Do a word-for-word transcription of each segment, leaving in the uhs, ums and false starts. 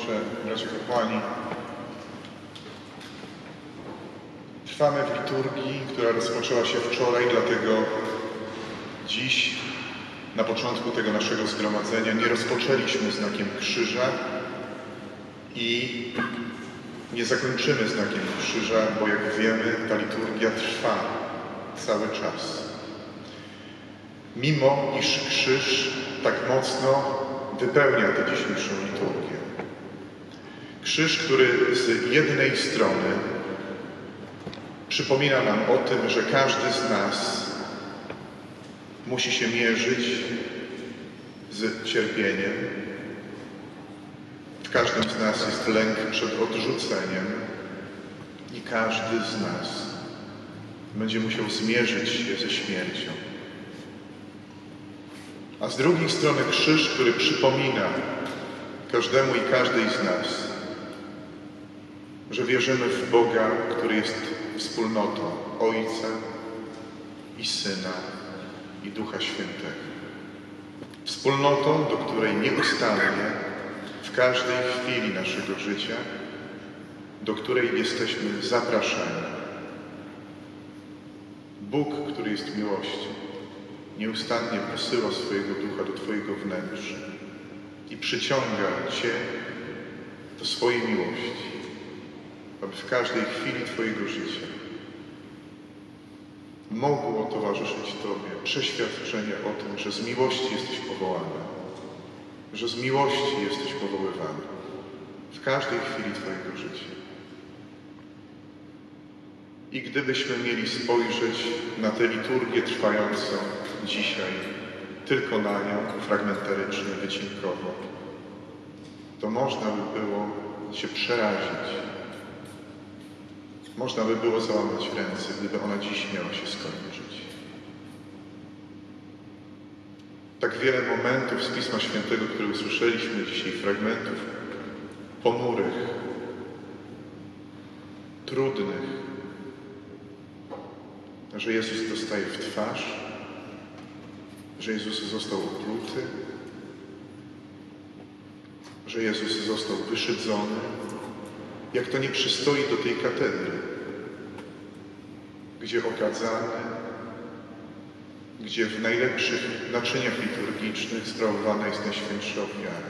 Ojcze, bracia kapłani, trwamy w liturgii, która rozpoczęła się wczoraj, dlatego dziś, na początku tego naszego zgromadzenia, nie rozpoczęliśmy znakiem krzyża i nie zakończymy znakiem krzyża, bo jak wiemy, ta liturgia trwa cały czas. Mimo iż krzyż tak mocno wypełnia tę dzisiejszą liturgię. Krzyż, który z jednej strony przypomina nam o tym, że każdy z nas musi się mierzyć z cierpieniem. W każdym z nas jest lęk przed odrzuceniem i każdy z nas będzie musiał zmierzyć się ze śmiercią. A z drugiej strony krzyż, który przypomina każdemu i każdej z nas, że wierzymy w Boga, który jest wspólnotą Ojca i Syna i Ducha Świętego. Wspólnotą, do której nieustannie w każdej chwili naszego życia, do której jesteśmy zapraszani. Bóg, który jest miłością, nieustannie posyła swojego Ducha do Twojego wnętrza i przyciąga Cię do swojej miłości, aby w każdej chwili Twojego życia mogło towarzyszyć Tobie przeświadczenie o tym, że z miłości jesteś powołany, że z miłości jesteś powoływany w każdej chwili Twojego życia. I gdybyśmy mieli spojrzeć na tę liturgię trwającą dzisiaj tylko na nią, fragmentarycznie, wycinkowo, to można by było się przerazić. Można by było załamać ręce, gdyby ona dziś miała się skończyć. Tak wiele momentów z Pisma Świętego, które usłyszeliśmy dzisiaj, fragmentów ponurych, trudnych, że Jezus dostaje w twarz, że Jezus został opluty, że Jezus został wyszydzony, jak to nie przystoi do tej katedry, gdzie okadzany, gdzie w najlepszych naczyniach liturgicznych sprawowana jest Najświętsza Ofiara.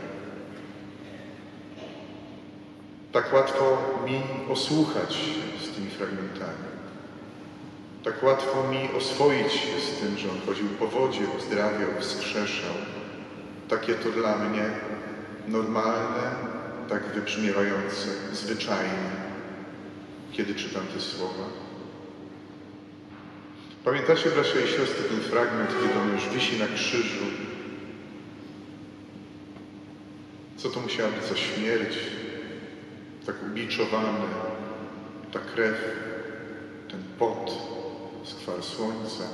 Tak łatwo mi osłuchać się z tymi fragmentami. Tak łatwo mi oswoić się z tym, że On chodził po wodzie, uzdrawiał, wskrzeszał. Takie to dla mnie normalne, tak wybrzmiewające, zwyczajne, kiedy czytam te słowa. Pamiętacie, bracia i siostry, ten fragment, kiedy On już wisi na krzyżu? Co to musiała być za śmierć? Tak ubiczowany, ta krew, ten pot, skwar słońca,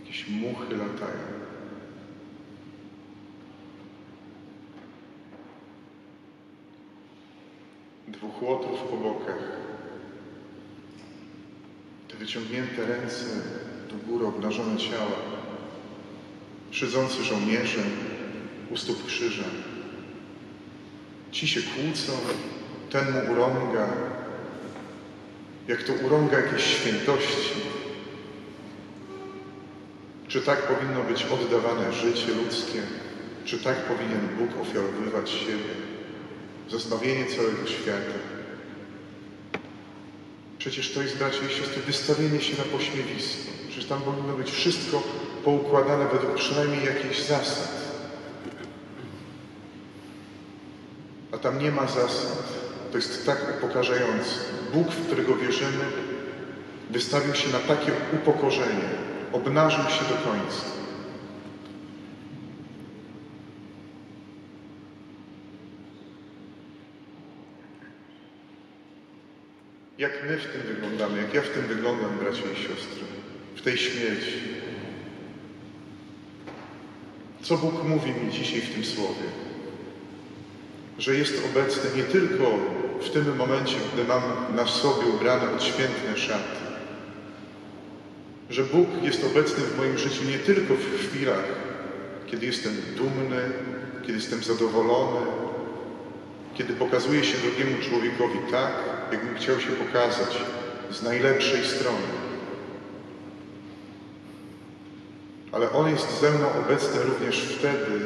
jakieś muchy latają. Dwóch łotrów po bokach, te wyciągnięte ręce do góry, obnażone ciała, szydzący żołnierze u stóp krzyża. Ci się kłócą, ten mu urąga, jak to urąga jakiejś świętości. Czy tak powinno być oddawane życie ludzkie? Czy tak powinien Bóg ofiarowywać siebie za zbawienie całego świata? Przecież to jest, bracia i siostry, wystawienie się na pośmiewisko. Przecież tam powinno być wszystko poukładane według przynajmniej jakichś zasad. A tam nie ma zasad. To jest tak upokarzające. Bóg, w którego wierzymy, wystawił się na takie upokorzenie, obnażył się do końca. Jak my w tym wyglądamy, jak ja w tym wyglądam, bracia i siostry, w tej śmierci? Co Bóg mówi mi dzisiaj w tym słowie? Że jest obecny nie tylko w tym momencie, gdy mam na sobie ubrane odświętne szaty. Że Bóg jest obecny w moim życiu nie tylko w chwilach, kiedy jestem dumny, kiedy jestem zadowolony, kiedy pokazuje się drugiemu człowiekowi tak, jakby chciał się pokazać z najlepszej strony. Ale On jest ze mną obecny również wtedy,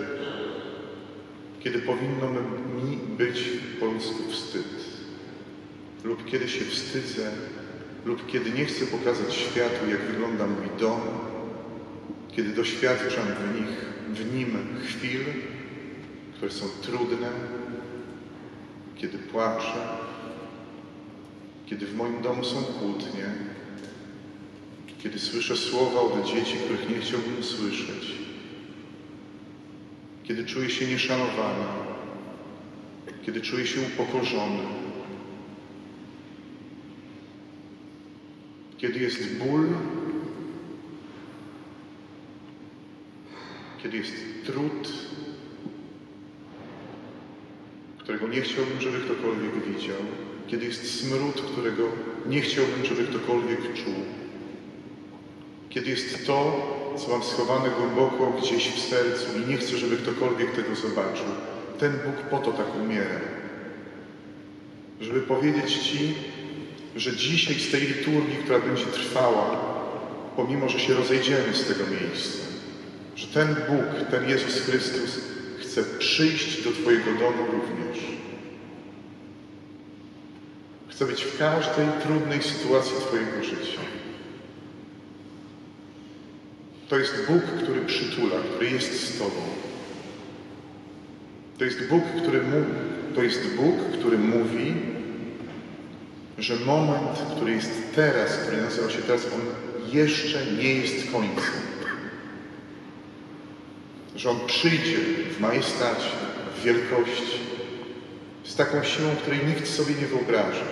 kiedy powinno mi być po ludzku wstyd, lub kiedy się wstydzę, lub kiedy nie chcę pokazać światu, jak wygląda mój dom, kiedy doświadczam w, nich, w nim chwil, które są trudne, kiedy płaczę, kiedy w moim domu są kłótnie, kiedy słyszę słowa od dzieci, których nie chciałbym słyszeć, kiedy czuję się nieszanowany, kiedy czuję się upokorzony, kiedy jest ból, kiedy jest trud, którego nie chciałbym, żeby ktokolwiek widział, kiedy jest smród, którego nie chciałbym, żeby ktokolwiek czuł, kiedy jest to, co mam schowane głęboko gdzieś w sercu i nie chcę, żeby ktokolwiek tego zobaczył. Ten Bóg po to tak umiera. Żeby powiedzieć Ci, że dzisiaj z tej liturgii, która będzie trwała, pomimo, że się rozejdziemy z tego miejsca, że ten Bóg, ten Jezus Chrystus chce przyjść do Twojego domu również. Chce być w każdej trudnej sytuacji Twojego życia. To jest Bóg, który przytula, który jest z Tobą. To jest Bóg, który, to jest Bóg, który mówi, że moment, który jest teraz, który nazywa się teraz, on jeszcze nie jest końcem. Że On przyjdzie w majestacie, w wielkości, z taką siłą, której nikt sobie nie wyobraża.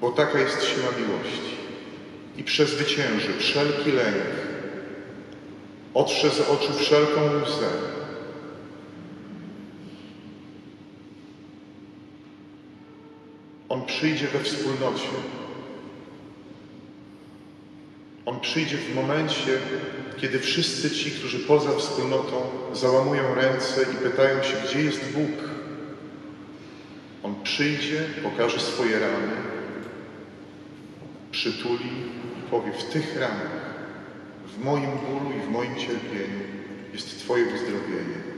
Bo taka jest siła miłości. I przezwycięży wszelki lęk, otrze z oczu wszelką łzę. On przyjdzie we wspólnocie. On przyjdzie w momencie, kiedy wszyscy ci, którzy poza wspólnotą, załamują ręce i pytają się, gdzie jest Bóg. On przyjdzie, pokaże swoje rany, przytuli i powie, w tych ranach, w moim bólu i w moim cierpieniu jest Twoje uzdrowienie.